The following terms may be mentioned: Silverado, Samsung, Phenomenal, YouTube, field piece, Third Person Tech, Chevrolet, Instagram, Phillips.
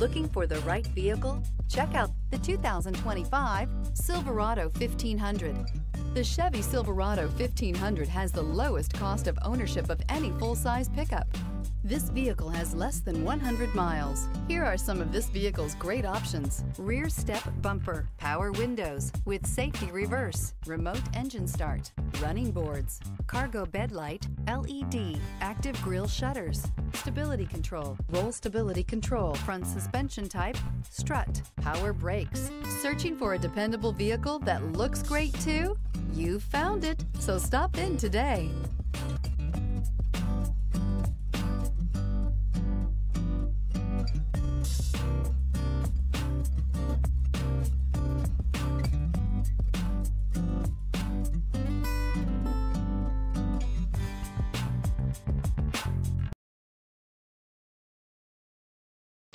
Looking for the right vehicle? Check out the 2025 Silverado 1500. The Chevy Silverado 1500 has the lowest cost of ownership of any full-size pickup. This vehicle has less than 100 miles. Here are some of this vehicle's great options: rear step bumper, power windows with safety reverse, remote engine start, running boards, cargo bed light, LED, active grille shutters, stability control, roll stability control, front suspension type, strut, power brakes. Searching for a dependable vehicle that looks great too? You found it, so stop in today.